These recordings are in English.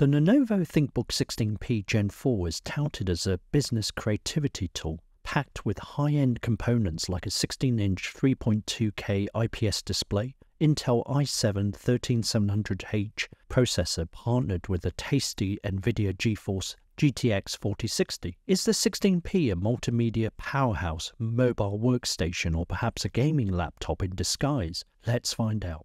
The Lenovo ThinkBook 16P Gen 4 is touted as a business creativity tool, packed with high-end components like a 16-inch 3.2K IPS display, Intel i7-13700H processor partnered with a tasty NVIDIA GeForce GTX 4060. Is the 16P a multimedia powerhouse, mobile workstation, or perhaps a gaming laptop in disguise? Let's find out.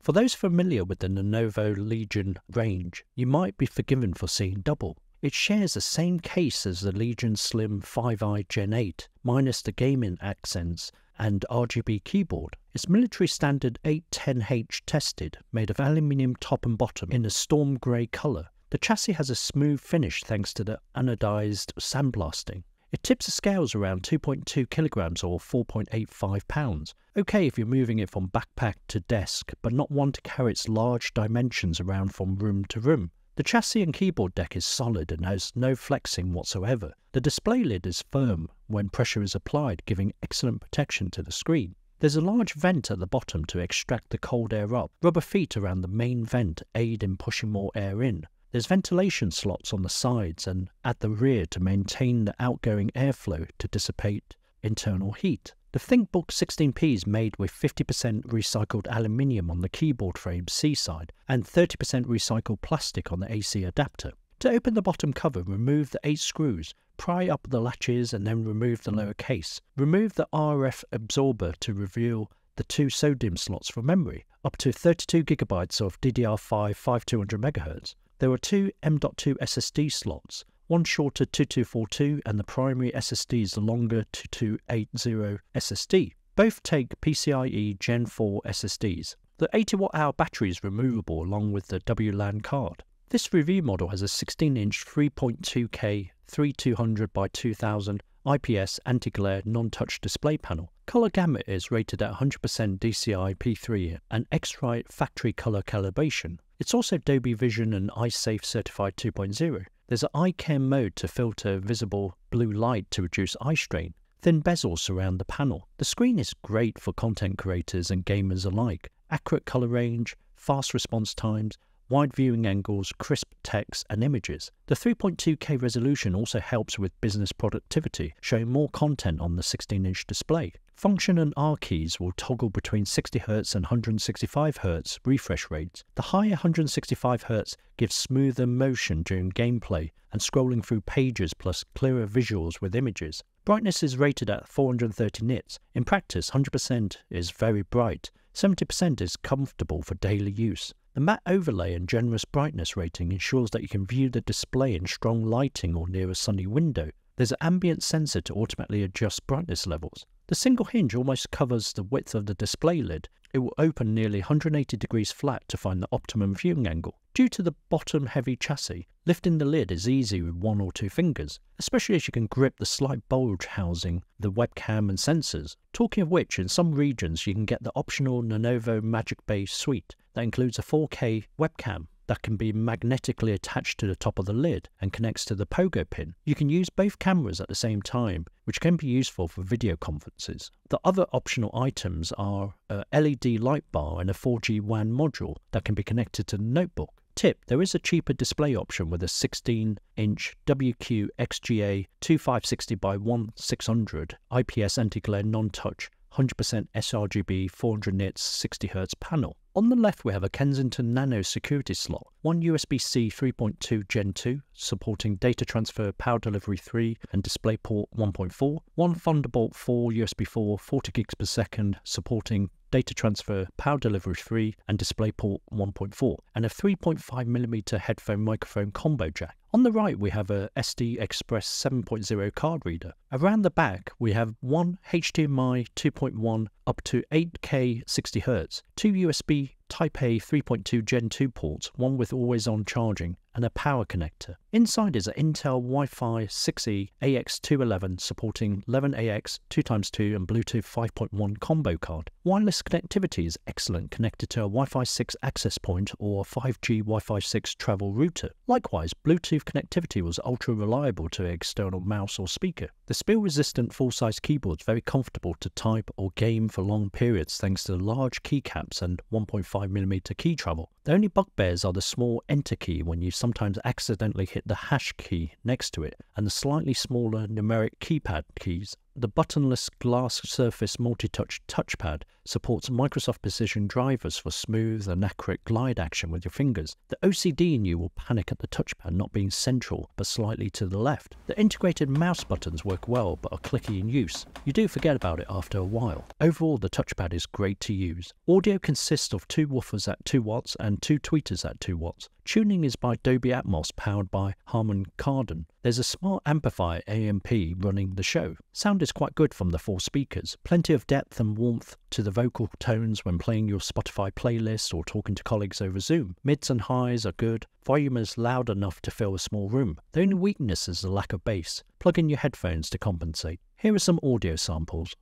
For those familiar with the Lenovo Legion range, you might be forgiven for seeing double. It shares the same case as the Legion Slim 5i Gen 8, minus the gaming accents and RGB keyboard. It's military standard 810H tested, made of aluminium top and bottom in a storm grey colour. The chassis has a smooth finish thanks to the anodised sandblasting. It tips the scales around 2.2 kilograms or 4.85 pounds. Okay if you're moving it from backpack to desk, but not one to carry its large dimensions around from room to room. The chassis and keyboard deck is solid and has no flexing whatsoever. The display lid is firm when pressure is applied, giving excellent protection to the screen. There's a large vent at the bottom to extract the cold air up. Rubber feet around the main vent aid in pushing more air in. There's ventilation slots on the sides and at the rear to maintain the outgoing airflow to dissipate internal heat. The ThinkBook 16P is made with 50% recycled aluminium on the keyboard frame C-side and 30% recycled plastic on the AC adapter. To open the bottom cover, remove the 8 screws, pry up the latches and then remove the lower case. Remove the RF absorber to reveal the 2 SODIMM slots for memory, up to 32GB of DDR5-5200MHz. There are 2 M.2 SSD slots, one shorter 2242 and the primary SSD is the longer 2280 SSD. Both take PCIe Gen 4 SSDs. The 80Wh battery is removable along with the WLAN card. This review model has a 16-inch 3.2K 3200x2000 IPS anti-glare non-touch display panel. Color gamut is rated at 100% DCI-P3 and X-Rite factory color calibration. It's also Dolby Vision and EyeSafe certified 2.0. There's an eye care mode to filter visible blue light to reduce eye strain. Thin bezels surround the panel. The screen is great for content creators and gamers alike. Accurate color range, fast response times, wide viewing angles, crisp text and images. The 3.2K resolution also helps with business productivity, showing more content on the 16-inch display. Function and R keys will toggle between 60Hz and 165Hz refresh rates. The higher 165Hz gives smoother motion during gameplay and scrolling through pages plus clearer visuals with images. Brightness is rated at 430 nits. In practice, 100% is very bright. 70% is comfortable for daily use. The matte overlay and generous brightness rating ensures that you can view the display in strong lighting or near a sunny window. There's an ambient sensor to automatically adjust brightness levels. The single hinge almost covers the width of the display lid. It will open nearly 180 degrees flat to find the optimum viewing angle. Due to the bottom heavy chassis, lifting the lid is easy with 1 or 2 fingers, especially as you can grip the slight bulge housing the webcam and sensors. Talking of which, in some regions you can get the optional Lenovo Magic Bay suite that includes a 4K webcam that can be magnetically attached to the top of the lid and connects to the pogo pin. You can use both cameras at the same time, which can be useful for video conferences. The other optional items are a LED light bar and a 4G WAN module that can be connected to the notebook. Tip: there is a cheaper display option with a 16-inch WQXGA 2560x1600 IPS anti-glare non-touch 100% sRGB 400 nits 60Hz panel. On the left we have a Kensington Nano security slot, one USB-C 3.2 Gen 2 supporting data transfer, power delivery 3 and DisplayPort 1.4, one Thunderbolt 4 USB 4 40 gigs per second supporting data transfer, power delivery 3 and DisplayPort 1.4, and a 3.5mm headphone microphone combo jack. On the right we have a SD Express 7.0 card reader. Around the back we have one HDMI 2.1 up to 8K 60Hz, 2 USB Type-A 3.2 Gen 2 ports, one with always-on charging, and a power connector. Inside is an Intel Wi-Fi 6E AX211 supporting 11AX 2x2 and Bluetooth 5.1 combo card. Wireless connectivity is excellent, connected to a Wi-Fi 6 access point or 5G Wi-Fi 6 travel router. Likewise, Bluetooth connectivity was ultra reliable to an external mouse or speaker. The spill-resistant full-size keyboard is very comfortable to type or game for long periods thanks to the large keycaps and 1.5mm key travel. The only bugbears are the small enter key when you sometimes accidentally hit the hash key next to it, and the slightly smaller numeric keypad keys. The buttonless glass surface multi-touch touchpad supports Microsoft precision drivers for smooth and accurate glide action with your fingers. The OCD in you will panic at the touchpad not being central but slightly to the left. The integrated mouse buttons work well but are clicky in use. You do forget about it after a while. Overall, the touchpad is great to use. Audio consists of two woofers at 2 watts and two tweeters at 2 watts. Tuning is by Dolby Atmos, powered by Harman Kardon. There's a smart amplifier AMP running the show. Sound is quite good from the 4 speakers. Plenty of depth and warmth to the vocal tones when playing your Spotify playlist or talking to colleagues over Zoom. Mids and highs are good. Volume is loud enough to fill a small room. The only weakness is the lack of bass. Plug in your headphones to compensate. Here are some audio samples.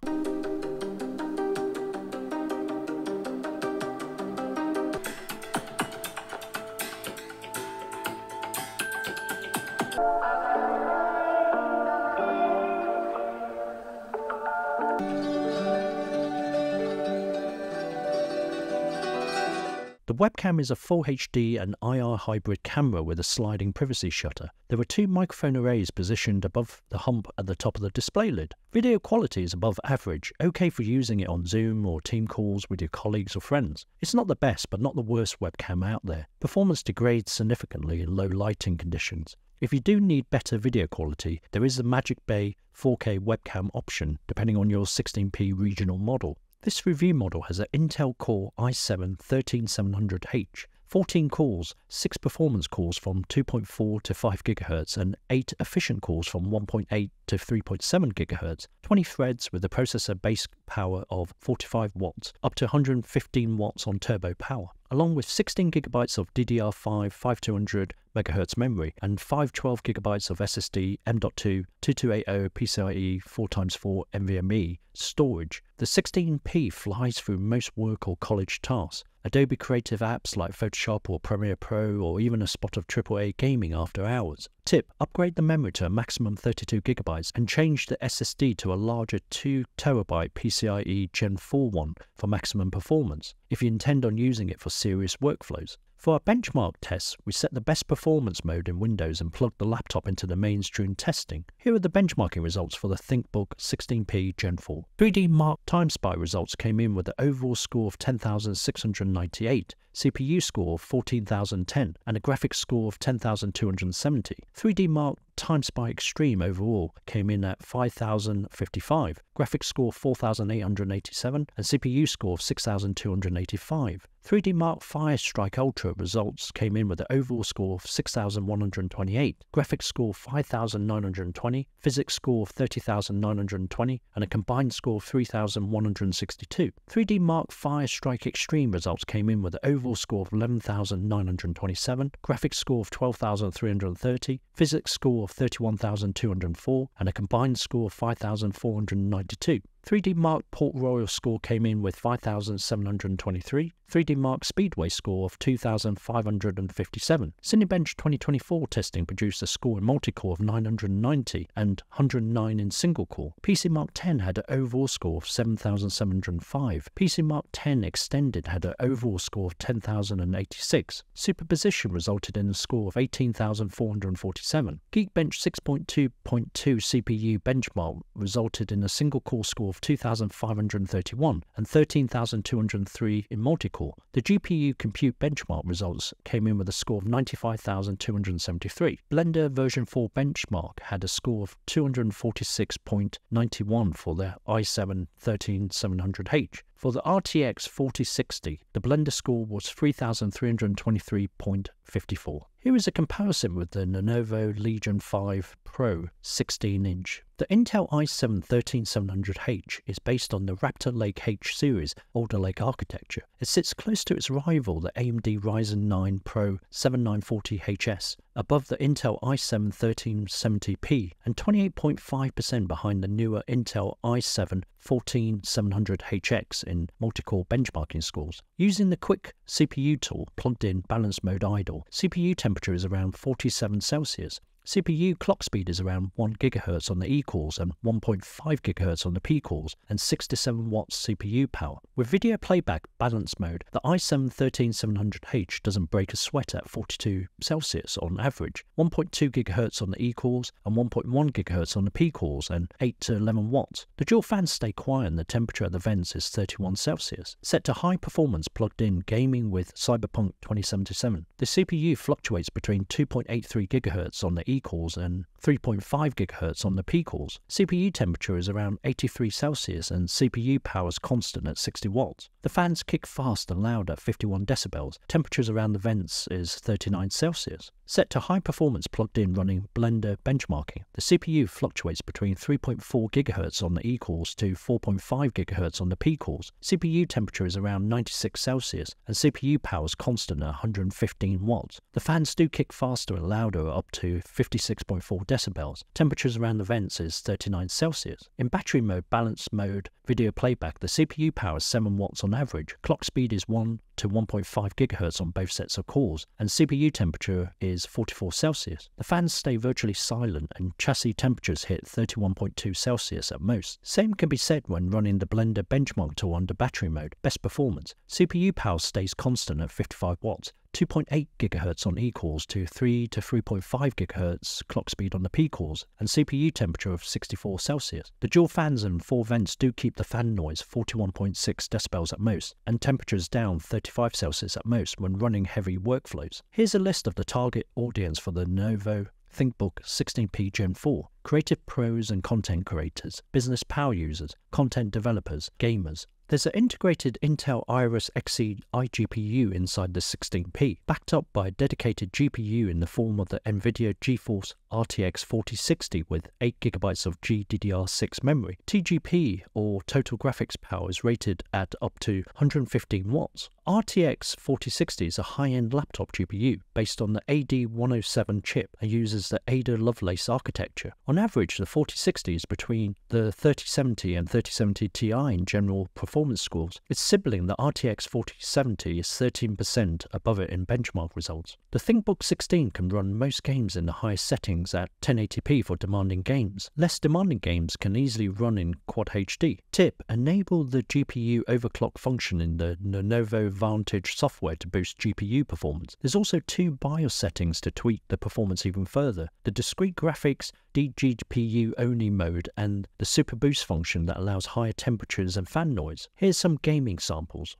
The webcam is a full HD and IR hybrid camera with a sliding privacy shutter. There are 2 microphone arrays positioned above the hump at the top of the display lid. Video quality is above average, okay for using it on Zoom or team calls with your colleagues or friends. It's not the best but not the worst webcam out there. Performance degrades significantly in low lighting conditions. If you do need better video quality, there is the Magic Bay 4K webcam option depending on your 16p regional model. This review model has an Intel Core i7-13700H, 14 cores, 6 performance cores from 2.4 to 5 GHz and 8 efficient cores from 1.8 to 3.7 GHz, 20 threads with a processor base power of 45 watts, up to 115 watts on turbo power, along with 16 GB of DDR5-5200 MHz memory and 512 GB of SSD M.2 2280 PCIe 4x4 NVMe storage. The 16P flies through most work or college tasks. Adobe Creative apps like Photoshop or Premiere Pro, or even a spot of AAA gaming after hours. Tip: upgrade the memory to a maximum 32 GB and change the SSD to a larger 2TB PCIe Gen 4 one for maximum performance if you intend on using it for serious workflows. For our benchmark tests, we set the best performance mode in Windows and plugged the laptop into the mainstream testing. Here are the benchmarking results for the ThinkBook 16P Gen 4. 3D Mark Time Spy results came in with an overall score of 10,698, CPU score of 14,010, and a graphics score of 10,270. 3D Mark Time Spy Extreme overall came in at 5,055, graphics score 4,887, and CPU score of 6,285. 3D Mark Fire Strike Ultra results came in with an overall score of 6,128, graphics score 5,920, physics score of 30,920, and a combined score of 3,162. 3D Mark Fire Strike Extreme results came in with an overall score of 11,927, graphics score of 12,330, physics score of 31,204, and a combined score of 5,492. 3D Mark Port Royal score came in with 5,723, 3D Mark Speedway score of 2,557. Cinebench 2024 testing produced a score in multi-core of 990 and 109 in single-core. PC Mark 10 had an overall score of 7,705. PC Mark 10 Extended had an overall score of 10,086. Superposition resulted in a score of 18,447. Geekbench 6.2.2 CPU benchmark resulted in a single-core score of 2,531 and 13,203 in multi-core. The GPU compute benchmark results came in with a score of 95,273. Blender version 4 benchmark had a score of 246.91 for the i7-13700H. For the RTX 4060, the Blender score was 3,323.54. Here is a comparison with the Lenovo Legion 5 Pro 16-inch. The Intel i7-13700H is based on the Raptor Lake H series Alder Lake architecture. It sits close to its rival, the AMD Ryzen 9 Pro 7940HS, above the Intel i7-1370P and 28.5% behind the newer Intel i7-14700HX in multi-core benchmarking scores. Using the quick CPU tool plugged in balance mode idle, CPU temperature is around 47 Celsius. CPU clock speed is around 1 GHz on the E cores and 1.5 GHz on the P cores and 67 watts CPU power. With video playback balance mode, the i7-13700H doesn't break a sweat at 42 Celsius on average, 1.2 GHz on the E cores and 1.1 GHz on the P cores and 8 to 11 watts. The dual fans stay quiet and the temperature at the vents is 31 Celsius. Set to high performance plugged in gaming with Cyberpunk 2077. The CPU fluctuates between 2.83 GHz on the E cores and 3.5 GHz on the P cores. CPU temperature is around 83 Celsius and CPU power is constant at 60 watts. The fans kick fast and loud at 51 decibels. Temperatures around the vents is 39 Celsius. Set to high performance plugged in running Blender benchmarking. The CPU fluctuates between 3.4 GHz on the E cores to 4.5 GHz on the P cores. CPU temperature is around 96 Celsius and CPU power is constant at 115 watts. The fans do kick faster and louder up to 56.4 decibels. Temperatures around the vents is 39 Celsius. In battery mode, balance mode, video playback, the CPU power is 7 watts on average. Clock speed is 1 to 1.5 GHz on both sets of cores, and CPU temperature is 44 Celsius. The fans stay virtually silent and chassis temperatures hit 31.2 Celsius at most. Same can be said when running the Blender benchmark tool under battery mode. Best performance. CPU power stays constant at 55 watts. 2.8 GHz on E cores to 3 to 3.5 GHz clock speed on the P cores and CPU temperature of 64 Celsius. The dual fans and 4 vents do keep the fan noise 41.6 decibels at most and temperatures down 35 Celsius at most when running heavy workflows. Here's a list of the target audience for the Lenovo ThinkBook 16P Gen 4. Creative pros and content creators, business power users, content developers, gamers. There's an integrated Intel Iris Xe iGPU inside the 16P, backed up by a dedicated GPU in the form of the NVIDIA GeForce RTX 4060 with 8GB of GDDR6 memory. TGP, or total graphics power, is rated at up to 115 watts. RTX 4060 is a high-end laptop GPU based on the AD107 chip and uses the Ada Lovelace architecture. On average, the 4060 is between the 3070 and 3070 Ti in general performance scores. Its sibling, the RTX 4070, is 13% above it in benchmark results. The ThinkBook 16 can run most games in the highest settings at 1080p for demanding games. Less demanding games can easily run in Quad HD. Tip: enable the GPU overclock function in the Lenovo Vantage software to boost GPU performance. There's also 2 BIOS settings to tweak the performance even further. The discrete graphics, DGPU only mode, and the super boost function that allows higher temperatures and fan noise. Here's some gaming samples.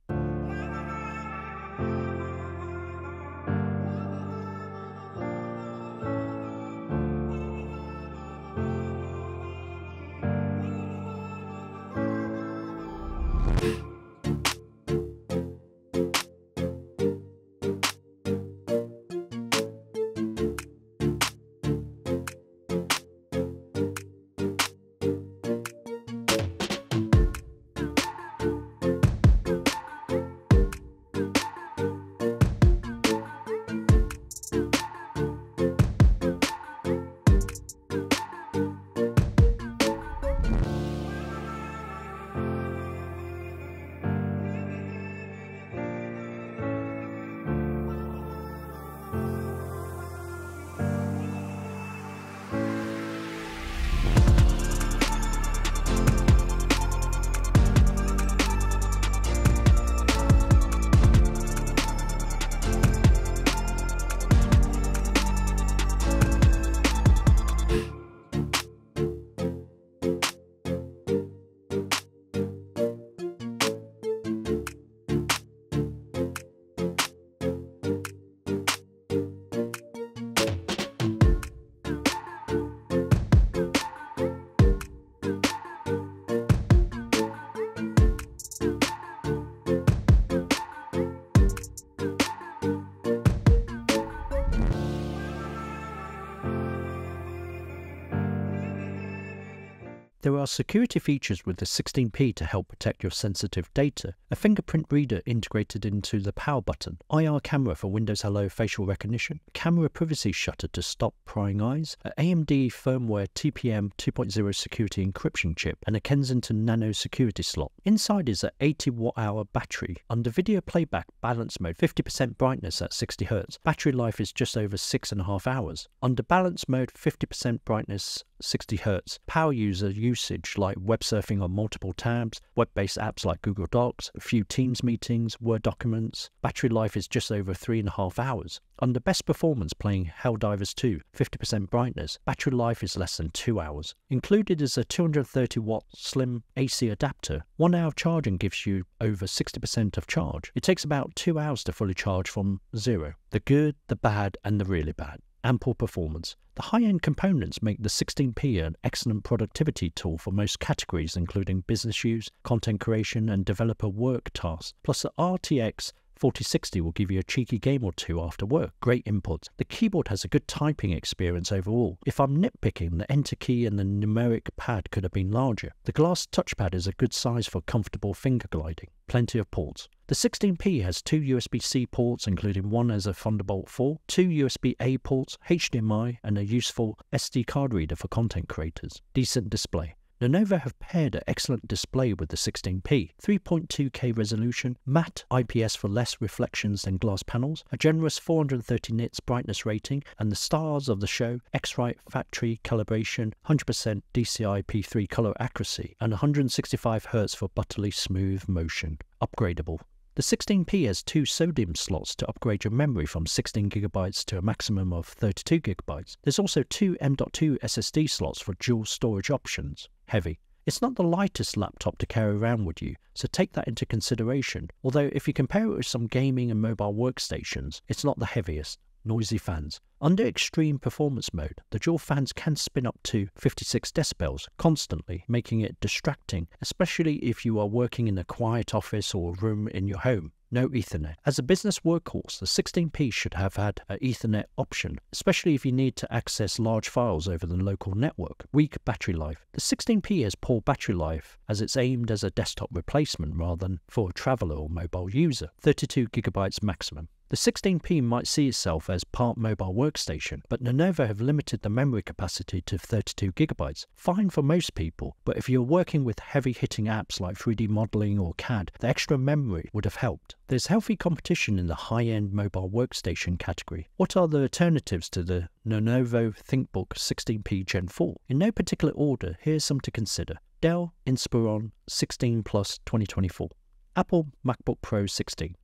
There are security features with the 16P to help protect your sensitive data. a fingerprint reader integrated into the power button, IR camera for Windows Hello facial recognition, camera privacy shutter to stop prying eyes, an AMD firmware TPM 2.0 security encryption chip, and a Kensington Nano security slot. Inside is an 80 watt-hour battery. Under video playback balance mode, 50% brightness at 60 Hz. Battery life is just over 6.5 hours. Under balance mode, 50% brightness, 60 Hz. Power user usage like web surfing on multiple tabs, web-based apps like Google Docs, a few Teams meetings, Word documents. Battery life is just over 3.5 hours. Under best performance, playing Helldivers 2, 50% brightness. Battery life is less than 2 hours. Included is a 230 watt slim AC adapter. 1 hour charging gives you over 60% of charge. It takes about 2 hours to fully charge from zero. The good, the bad, and the really bad. Ample performance. The high-end components make the 16P an excellent productivity tool for most categories, including business use, content creation, and developer work tasks. Plus, the RTX 4060 will give you a cheeky game or two after work. Great inputs. The keyboard has a good typing experience overall. If I'm nitpicking, the enter key and the numeric pad could have been larger. The glass touchpad is a good size for comfortable finger gliding. Plenty of ports. The 16P has 2 USB-C ports, including one as a Thunderbolt 4, 2 USB-A ports, HDMI, and a useful SD card reader for content creators. Decent display. Lenovo have paired an excellent display with the 16P, 3.2K resolution, matte IPS for less reflections than glass panels, a generous 430 nits brightness rating, and the stars of the show, X-Rite factory calibration, 100% DCI-P3 color accuracy, and 165 Hz for butterly smooth motion. Upgradable. The 16P has 2 SODIMM slots to upgrade your memory from 16 GB to a maximum of 32 GB. There's also 2 M.2 SSD slots for dual storage options. Heavy. It's not the lightest laptop to carry around with you, so take that into consideration, although if you compare it with some gaming and mobile workstations, it's not the heaviest. Noisy fans. Under extreme performance mode, the dual fans can spin up to 56 decibels constantly, making it distracting, especially if you are working in a quiet office or room in your home. No Ethernet. As a business workhorse, the 16P should have had an Ethernet option, especially if you need to access large files over the local network. Weak battery life. The 16P has poor battery life, as it's aimed as a desktop replacement rather than for a traveler or mobile user. 32 GB maximum. The 16P might see itself as part mobile workstation, but Lenovo have limited the memory capacity to 32 GB. Fine for most people, but if you're working with heavy-hitting apps like 3D modeling or CAD, the extra memory would have helped. There's healthy competition in the high-end mobile workstation category. What are the alternatives to the Lenovo ThinkBook 16P Gen 4? In no particular order, here's some to consider. Dell Inspiron 16 Plus 2024, Apple MacBook Pro 16,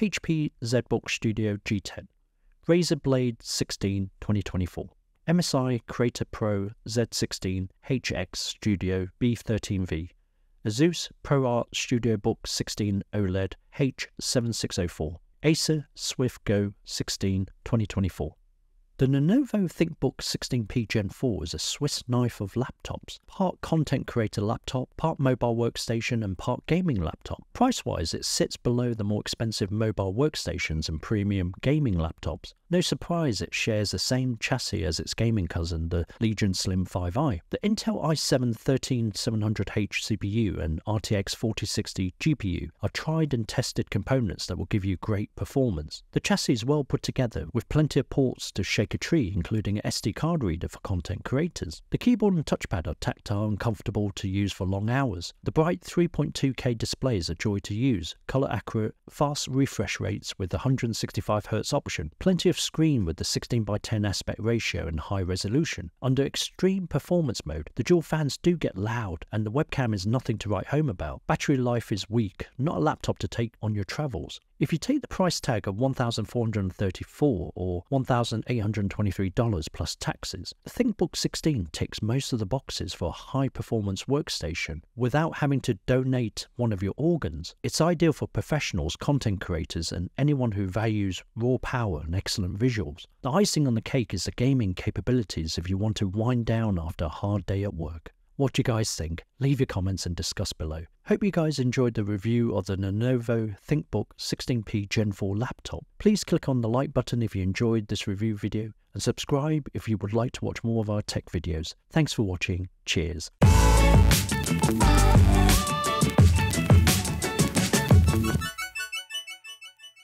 HP ZBook Studio G10, Razer Blade 16 2024, MSI Creator Pro Z16 HX Studio B13V, ASUS ProArt StudioBook 16 OLED H7604, Acer Swift Go 16 2024. The Lenovo ThinkBook 16P Gen 4 is a Swiss knife of laptops, part content creator laptop, part mobile workstation, and part gaming laptop. Price-wise, it sits below the more expensive mobile workstations and premium gaming laptops. No surprise it shares the same chassis as its gaming cousin, the Legion Slim 5i. The Intel i7-13700H CPU and RTX 4060 GPU are tried and tested components that will give you great performance. The chassis is well put together, with plenty of ports to shake a tree, including an SD card reader for content creators. The keyboard and touchpad are tactile and comfortable to use for long hours. The bright 3.2K display is a joy to use, color accurate, fast refresh rates with the 165 Hz option, plenty of screen with the 16:10 aspect ratio and high resolution. Under extreme performance mode, the dual fans do get loud and the webcam is nothing to write home about. Battery life is weak, not a laptop to take on your travels. If you take the price tag of $1,434 or $1,823 plus taxes, the ThinkBook 16 ticks most of the boxes for a high-performance workstation without having to donate one of your organs. It's ideal for professionals, content creators, and anyone who values raw power and excellent visuals. The icing on the cake is the gaming capabilities if you want to wind down after a hard day at work. What do you guys think? Leave your comments and discuss below. Hope you guys enjoyed the review of the Lenovo ThinkBook 16P Gen 4 laptop. Please click on the like button if you enjoyed this review video, and subscribe if you would like to watch more of our tech videos. Thanks for watching. Cheers.